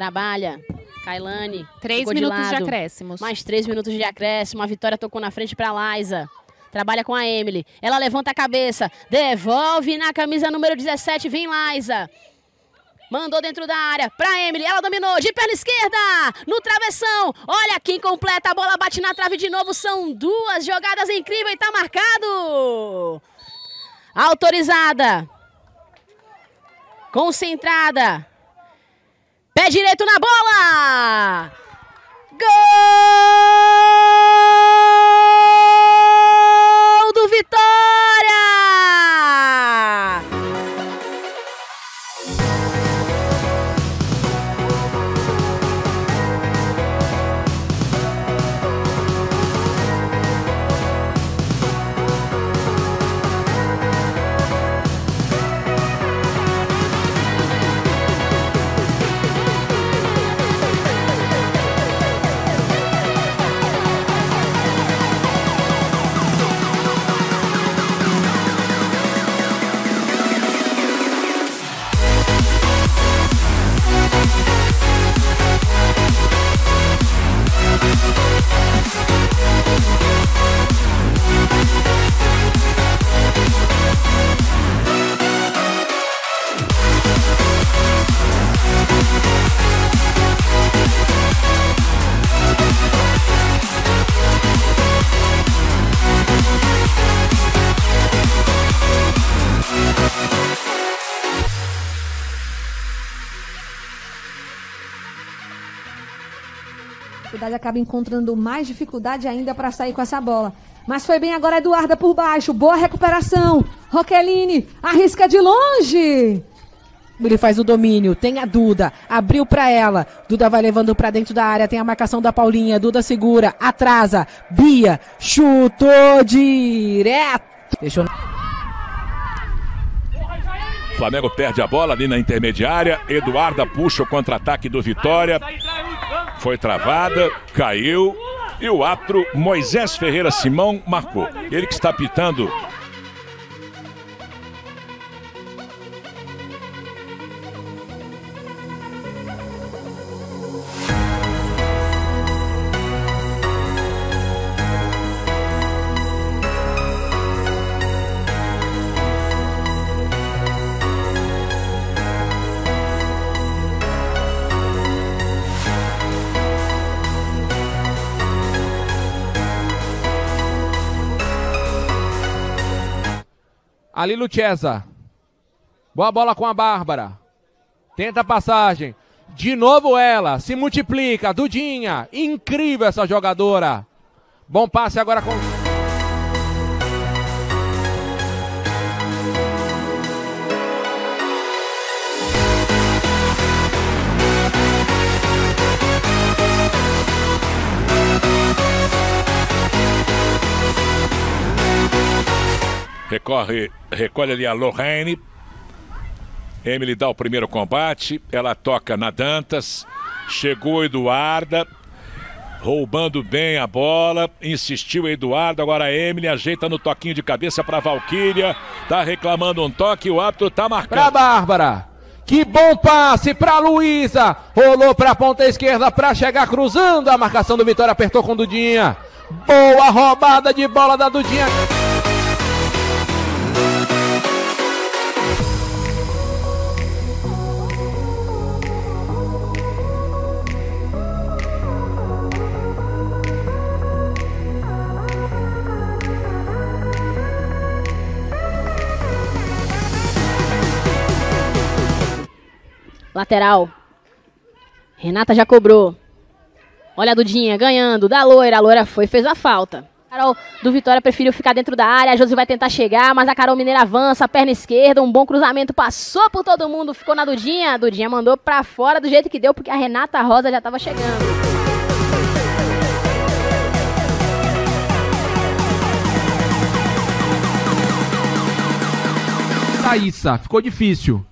Trabalha. Kailane. 3 minutos de acréscimos. Mais 3 minutos de acréscimo. A Vitória tocou na frente para Laisa. Trabalha com a Emily. Ela levanta a cabeça. Devolve na camisa número 17. Vem Laisa. Mandou dentro da área para Emily. Ela dominou de perna esquerda. No travessão. Olha quem completa. A bola bate na trave de novo. São 2 jogadas incríveis. Tá marcado. Autorizada. Concentrada. Pé direito na bola. Gol do Vitória! Acaba encontrando mais dificuldade ainda para sair com essa bola. Mas foi bem agora Eduarda por baixo. Boa recuperação. Roqueline arrisca de longe. Ele faz o domínio, tem a Duda, abriu pra ela, Duda vai levando pra dentro da área, tem a marcação da Paulinha, Duda segura, atrasa, Bia, chutou direto. Deixou. Flamengo perde a bola ali na intermediária, Eduarda puxa o contra-ataque do Vitória. Foi travada, caiu e o árbitro Moisés Ferreira Simão marcou. Ele que está apitando. Ali Lucchesa. Boa bola com a Bárbara. Tenta a passagem. De novo ela. Se multiplica. Dudinha. Incrível essa jogadora. Bom passe agora com... Recolhe ali a Lorraine. Emily dá o primeiro combate. Ela toca na Dantas. Chegou Eduarda. Roubando bem a bola. Insistiu Eduarda. Agora a Emily ajeita no toquinho de cabeça para Valquíria. Tá reclamando um toque. O árbitro tá marcando. Pra Bárbara. Que bom passe pra Luísa. Rolou pra ponta esquerda para chegar cruzando. A marcação do Vitória apertou com Dudinha. Boa roubada de bola da Dudinha. Lateral. Renata já cobrou. Olha a Dudinha ganhando. Da loira. A loira foi, fez a falta. Carol do Vitória preferiu ficar dentro da área. A Josi vai tentar chegar, mas a Carol Mineira avança. Perna esquerda, um bom cruzamento. Passou por todo mundo, ficou na Dudinha. A Dudinha mandou pra fora do jeito que deu, porque a Renata Rosa já tava chegando. Thaísa, ficou difícil.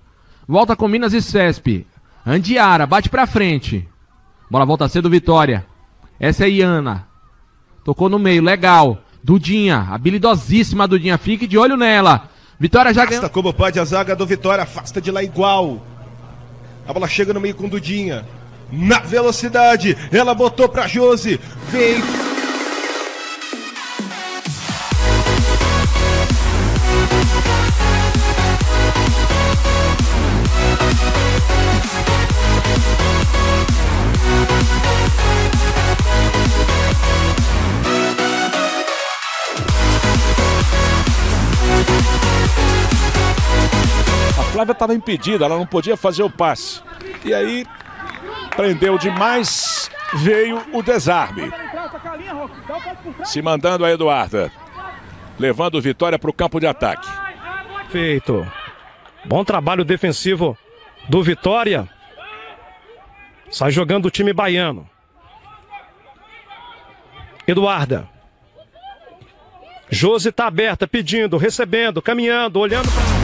Volta com Minas e Cesp. Andiara, bate pra frente. Bola volta cedo, Vitória. Essa é Iana. Tocou no meio, legal. Dudinha, habilidosíssima Dudinha. Fique de olho nela. Vitória já ganha. Como pode a zaga do Vitória. Afasta de lá igual. A bola chega no meio com Dudinha. na velocidade, ela botou pra Josi, vem. A Flávia estava impedida, ela não podia fazer o passe. E aí, prendeu demais, veio o desarme. Se mandando a Eduarda. Levando o Vitória para o campo de ataque. Feito. Bom trabalho defensivo do Vitória. Sai jogando o time baiano. Eduarda. Josi está aberta, pedindo, recebendo, caminhando, olhando para...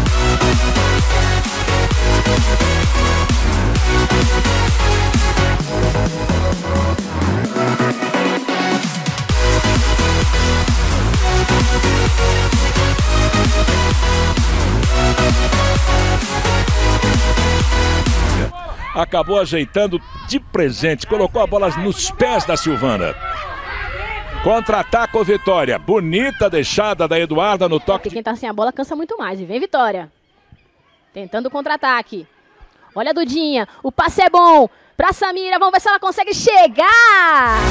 Acabou ajeitando de presente, colocou a bola nos pés da Silvana. Contra-ataque o Vitória. Bonita deixada da Eduarda no toque. Quem tá sem a bola cansa muito mais. E vem Vitória. Tentando o contra-ataque. Olha a Dudinha. O passe é bom. Pra Samira. Vamos ver se ela consegue chegar.